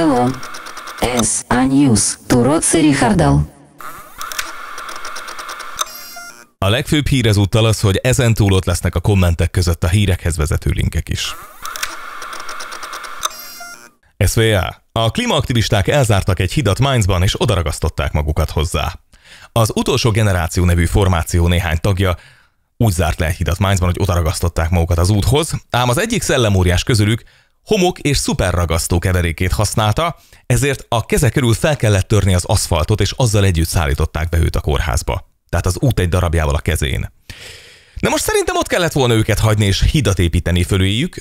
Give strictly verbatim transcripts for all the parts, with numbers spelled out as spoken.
Hello, es á News, Turod Szirihardal. A legfőbb hír ezúttal az, hogy ezentúl ott lesznek a kommentek között a hírekhez vezető linkek is. es vé á. A klímaaktivisták elzártak egy hidat Mainzban és odaragasztották magukat hozzá. Az Utolsó generáció nevű formáció néhány tagja úgy zárt le egy hidat Mainzban, hogy odaragasztották magukat az úthoz, ám az egyik szellemóriás közülük homok és szuperragasztó keverékét használta, ezért a keze körül fel kellett törni az aszfaltot, és azzal együtt szállították be őt a kórházba. Tehát az út egy darabjával a kezén. Na most szerintem ott kellett volna őket hagyni és hidat építeni föléjük,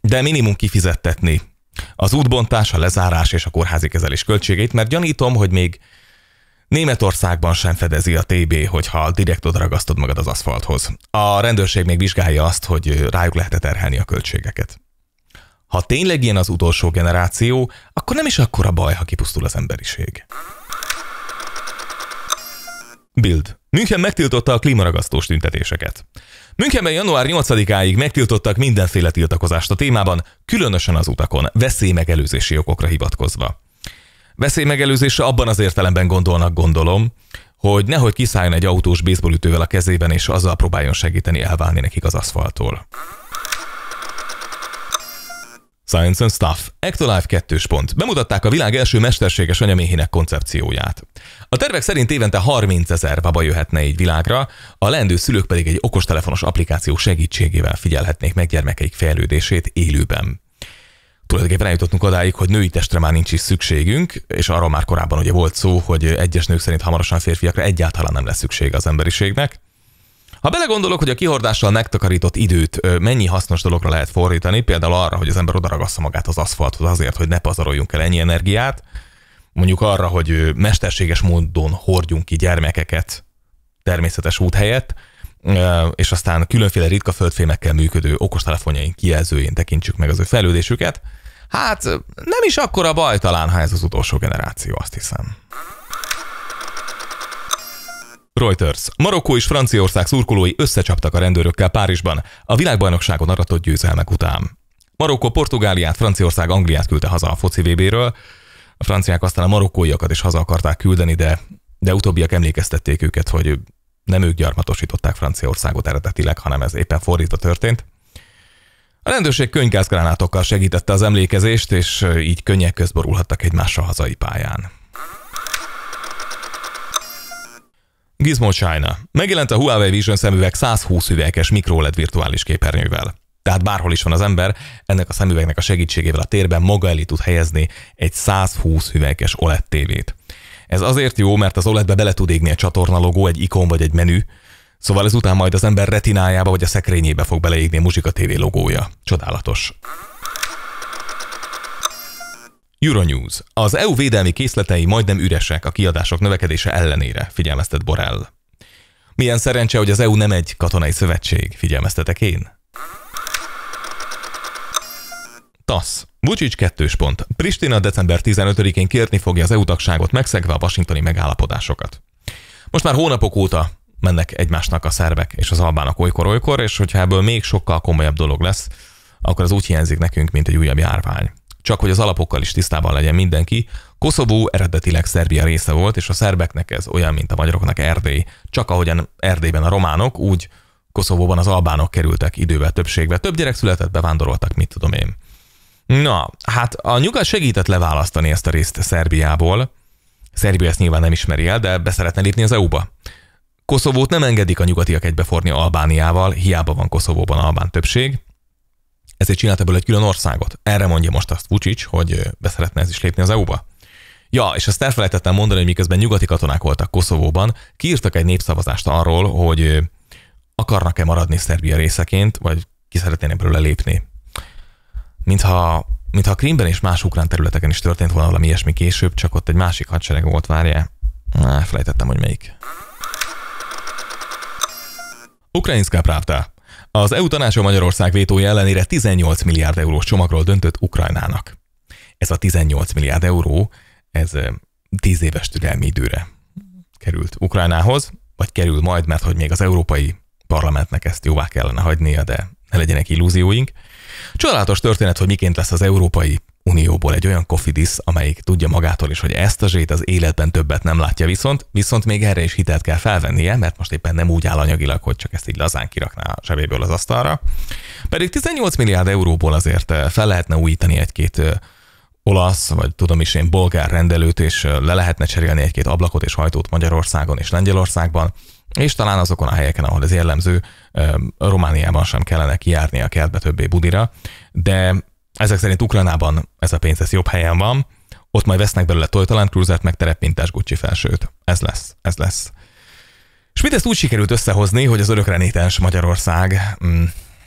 de minimum kifizettetni az útbontás, a lezárás és a kórházi kezelés költségeit, mert gyanítom, hogy még Németországban sem fedezi a té bé, hogyha direkt odaragasztod magad az aszfalthoz. A rendőrség még vizsgálja azt, hogy rájuk lehet-e terhelni a költségeket. Ha tényleg ilyen az utolsó generáció, akkor nem is akkora baj, ha kipusztul az emberiség. Bild. München megtiltotta a klímaragasztós tüntetéseket. Münchenben január nyolcadikáig megtiltottak mindenféle tiltakozást a témában, különösen az utakon, veszélymegelőzési okokra hivatkozva. Veszélymegelőzésre abban az értelemben gondolnak, gondolom, hogy nehogy kiszálljon egy autós baseballütővel a kezében, és azzal próbáljon segíteni elválni nekik az aszfaltól. Science and Stuff. EctoLife kettő pont. Bemutatták a világ első mesterséges anyaméhének koncepcióját. A tervek szerint évente harmincezer baba jöhetne így világra, a leendő szülők pedig egy okostelefonos applikáció segítségével figyelhetnék meg gyermekeik fejlődését élőben. Tulajdonképpen eljutottunk odáig, hogy női testre már nincs is szükségünk, és arról már korábban ugye volt szó, hogy egyes nők szerint hamarosan férfiakra egyáltalán nem lesz szüksége az emberiségnek. Ha belegondolok, hogy a kihordással megtakarított időt mennyi hasznos dologra lehet fordítani, például arra, hogy az ember odaragassza magát az aszfalthoz azért, hogy ne pazaroljunk el ennyi energiát, mondjuk arra, hogy mesterséges módon hordjunk ki gyermekeket természetes út helyett, és aztán különféle ritka földfémekkel működő okostelefonjaink kijelzőjén tekintsük meg az ő fejlődésüket, hát nem is akkora baj talán, ha ez az utolsó generáció, azt hiszem. Reuters. Marokkó és Franciaország szurkolói összecsaptak a rendőrökkel Párizsban, a világbajnokságon aratott győzelmek után. Marokkó Portugáliát, Franciaország Angliát küldte haza a foci vébéről. A franciák aztán a marokkóiakat is haza akarták küldeni, de, de utóbbiak emlékeztették őket, hogy nem ők gyarmatosították Franciaországot eredetileg, hanem ez éppen fordítva történt. A rendőrség könygázgránátokkal segítette az emlékezést, és így könnyek közborulhattak egymással hazai pályán. Gizmo China. Megjelent a Huawei Vision szemüveg százhúsz üveges mikro o el e dé virtuális képernyővel. Tehát bárhol is van az ember, ennek a szemüvegnek a segítségével a térben maga elé tud helyezni egy százhúsz üveges o el e dé tévét. Ez azért jó, mert az o el e dé-be bele tud égni a csatornalogó, egy ikon vagy egy menü, szóval ezután majd az ember retinájába vagy a szekrényébe fog beleégni a Muzsika té vé logója. Csodálatos. Euronews. Az é u védelmi készletei majdnem üresek a kiadások növekedése ellenére, figyelmeztet Borrell. Milyen szerencse, hogy az é u nem egy katonai szövetség, figyelmeztetek én? TASZ. Vučić kettő pont. Pristina december tizenötödikén kérni fogja az é u tagságot, megszegve a washingtoni megállapodásokat. Most már hónapok óta mennek egymásnak a szerbek és az albánok olykor-olykor, és hogyha ebből még sokkal komolyabb dolog lesz, akkor az úgy hiányzik nekünk, mint egy újabb járvány. Csak hogy az alapokkal is tisztában legyen mindenki, Koszovó eredetileg Szerbia része volt, és a szerbeknek ez olyan, mint a magyaroknak Erdély. Csak ahogyan Erdélyben a románok, úgy Koszovóban az albánok kerültek idővel többségbe. Több gyerek született, bevándoroltak, mit tudom én. Na, hát a nyugat segített leválasztani ezt a részt Szerbiából. Szerbia ezt nyilván nem ismeri el, de be szeretne lépni az é u-ba. Koszovót nem engedik a nyugatiak egybeforni Albániával, hiába van Koszovóban albán többség. Ezért csinált ebből egy külön országot. Erre mondja most azt Vučić, hogy beszeretne ez is lépni az é u-ba. Ja, és azt elfelejtettem mondani, hogy miközben nyugati katonák voltak Koszovóban, kiírtak egy népszavazást arról, hogy akarnak-e maradni Szerbia részeként, vagy ki szeretnének belőle lépni. Mintha, mintha a Krimben és más ukrán területeken is történt volna valami ilyesmi később, csak ott egy másik hadsereg volt, várjál. Elfelejtettem, hogy melyik. Ukrajinszká pravda. Az é u tanácsa Magyarország vétója ellenére tizennyolc milliárd eurós csomagról döntött Ukrajnának. Ez a tizennyolc milliárd euró, ez tíz éves türelmi időre került Ukrajnához, vagy kerül majd, mert hogy még az Európai Parlamentnek ezt jóvá kellene hagynia, de ne legyenek illúzióink. Csodálatos történet, hogy miként lesz az Európai Unióból egy olyan kofidisz, amelyik tudja magától is, hogy ezt a zsét az életben többet nem látja, viszont, viszont még erre is hitelt kell felvennie, mert most éppen nem úgy áll anyagilag, hogy csak ezt így lazán kirakná a zsebéből az asztalra. Pedig tizennyolc milliárd euróból azért fel lehetne újítani egy-két olasz, vagy tudom is én, bolgár rendelőt, és le lehetne cserélni egy-két ablakot és hajtót Magyarországon és Lengyelországban, és talán azokon a helyeken, ahol ez jellemző, Romániában sem kellene kijárni a kertbe többé budira, de ezek szerint Ukrajnában ez a pénz ez jobb helyen van, ott majd vesznek belőle Toyota Cruisert, meg terepmintás Gucci felsőt. Ez lesz, ez lesz. És mindezt úgy sikerült összehozni, hogy az örökrenitens Magyarország, hm,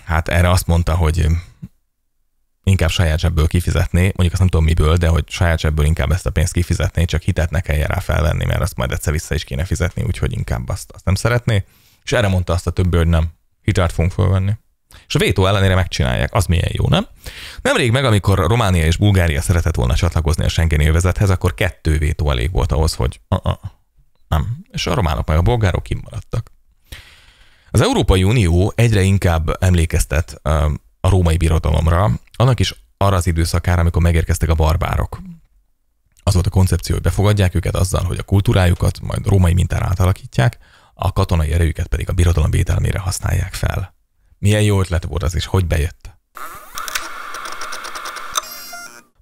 hát erre azt mondta, hogy inkább saját zsebből kifizetné, mondjuk azt nem tudom miből, de hogy saját zsebből inkább ezt a pénzt kifizetné, csak hitelt ne kelljen rá felvenni, mert azt majd egyszer vissza is kéne fizetni, úgyhogy inkább azt, azt nem szeretné. És erre mondta azt a többi, hogy nem, hitelt fogunk felvenni. És a vétó ellenére megcsinálják, az milyen jó, nem? Nemrég meg, amikor Románia és Bulgária szeretett volna csatlakozni a Schengeni övezethez, akkor kettő vétó elég volt ahhoz, hogy uh-uh, nem. És a románok meg a bolgárok kimaradtak. Az Európai Unió egyre inkább emlékeztet a római birodalomra, annak is arra az időszakára, amikor megérkeztek a barbárok. Az volt a koncepció, hogy befogadják őket azzal, hogy a kultúrájukat majd római mintára átalakítják, a katonai erejüket pedig a birodalom védelmére használják fel. Milyen jó ötlet volt az is, hogy bejött.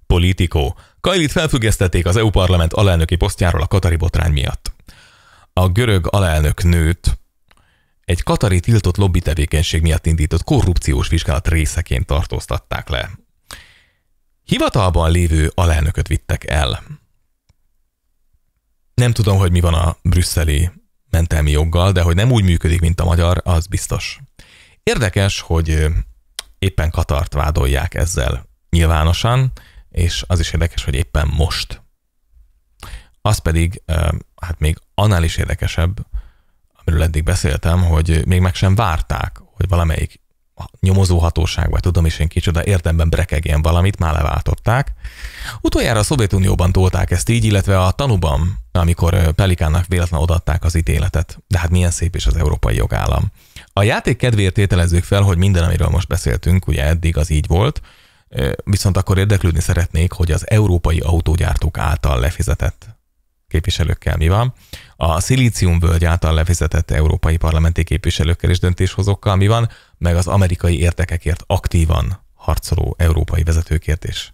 Politico. Kailit felfüggesztették az é u parlament alelnöki posztjáról a katari botrány miatt. A görög alelnök nőt egy katari tiltott lobby tevékenység miatt indított korrupciós vizsgálat részeként tartóztatták le. Hivatalban lévő alelnököt vittek el. Nem tudom, hogy mi van a brüsszeli mentelmi joggal, de hogy nem úgy működik, mint a magyar, az biztos. Érdekes, hogy éppen Katart vádolják ezzel nyilvánosan, és az is érdekes, hogy éppen most. Az pedig, hát még annál is érdekesebb, amiről eddig beszéltem, hogy még meg sem várták, hogy valamelyik nyomozóhatóság, vagy tudom is én kicsoda, érdemben brekegjen valamit, már leváltották. Utoljára a Szovjetunióban tolták ezt így, illetve a tanúban, amikor Pelikánnak véletlenül odaadták az ítéletet. De hát milyen szép is az európai jogállam. A játék kedvéért tételezzük fel, hogy minden, amiről most beszéltünk, ugye eddig az így volt, viszont akkor érdeklődni szeretnék, hogy az európai autógyártók által lefizetett képviselőkkel mi van, a Szilícium-völgy által lefizetett európai parlamenti képviselőkkel és döntéshozókkal mi van, meg az amerikai értekekért aktívan harcoló európai vezetőkért és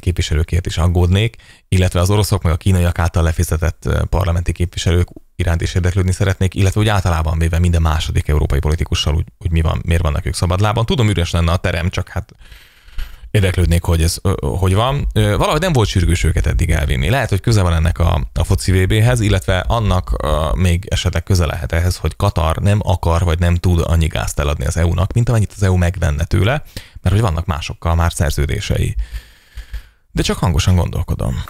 képviselőkért is aggódnék, illetve az oroszok meg a kínaiak által lefizetett parlamenti képviselők iránt is érdeklődni szeretnék, illetve úgy általában véve minden második európai politikussal, úgy, úgy mi van, miért vannak ők szabadlábon. Tudom, üres lenne a terem, csak hát érdeklődnék, hogy ez hogy van. Valahogy nem volt sürgős őket eddig elvinni. Lehet, hogy köze van ennek a, a foci vé béhez, illetve annak a, még esetleg köze lehet ehhez, hogy Katar nem akar vagy nem tud annyi gázt eladni az é u-nak, mint amennyit az é u megvenne tőle, mert hogy vannak másokkal már szerződései. De csak hangosan gondolkodom.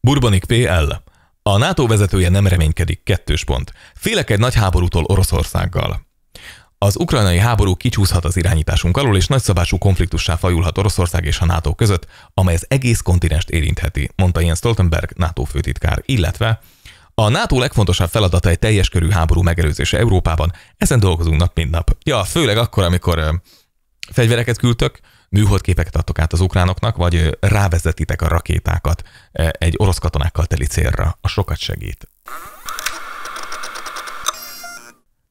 Kurbanik pé el. A NATO vezetője nem reménykedik, kettős pont. Félek egy nagy háborútól Oroszországgal. Az ukrajnai háború kicsúszhat az irányításunk alól, és nagyszabású konfliktussá fajulhat Oroszország és a NATO között, amely az egész kontinenst érintheti, mondta Jens Stoltenberg, NATO főtitkár, illetve a NATO legfontosabb feladata egy teljes körű háború megelőzése Európában, ezen dolgozunk nap mint nap. Ja, főleg akkor, amikor fegyvereket küldtök, műholdképeket adtok át az ukránoknak, vagy rávezetitek a rakétákat egy orosz katonákkal teli célra. A sokat segít.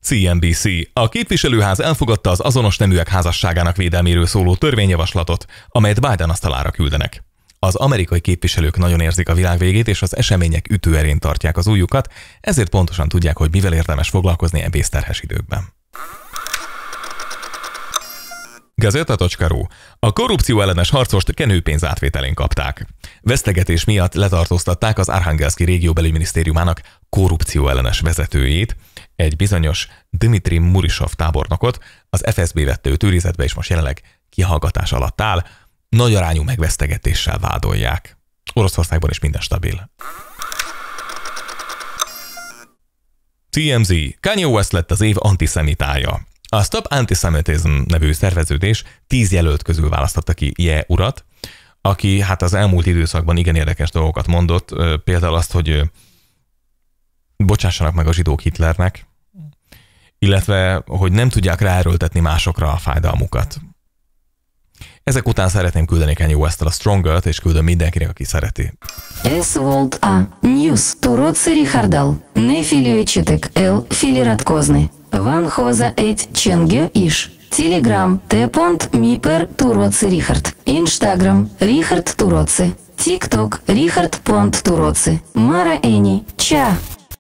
cé en bé cé. A képviselőház elfogadta az azonos neműek házasságának védelméről szóló törvényjavaslatot, amelyet Biden asztalára küldenek. Az amerikai képviselők nagyon érzik a világ végét, és az események ütőerén tartják az ujjukat, ezért pontosan tudják, hogy mivel érdemes foglalkozni ebészterhes időkben. Gazeta.ru. A korrupció ellenes harcost kenőpénz átvételén kapták. Vesztegetés miatt letartóztatták az Arhangelszki régió belügyminisztériumának korrupció ellenes vezetőjét, egy bizonyos Dmitri Murisov tábornokot, az ef es bé vette őt őrizetbe, és most jelenleg kihallgatás alatt áll, nagy arányú megvesztegetéssel vádolják. Oroszországban is minden stabil. té em zé. Kanye West lett az év antiszemitája. A Stop Antisemitism nevű szerveződés tíz jelölt közül választotta ki Je urat, aki hát az elmúlt időszakban igen érdekes dolgokat mondott, például azt, hogy bocsássanak meg a zsidók Hitlernek, illetve hogy nem tudják ráerőltetni másokra a fájdalmukat. Ezek után szeretném küldeni Kanye West-tel a Stronger-t, és küldöm mindenkinek, aki szereti. Ez volt a News. Turóci Richardal. Ne filiujcsitek el filiratkozni. Van hoza egy csenge is. Telegram t.me per Turóci Richard. Instagram Richard Turóci. TikTok Richard pont Turóci. Mara Eni. Csá!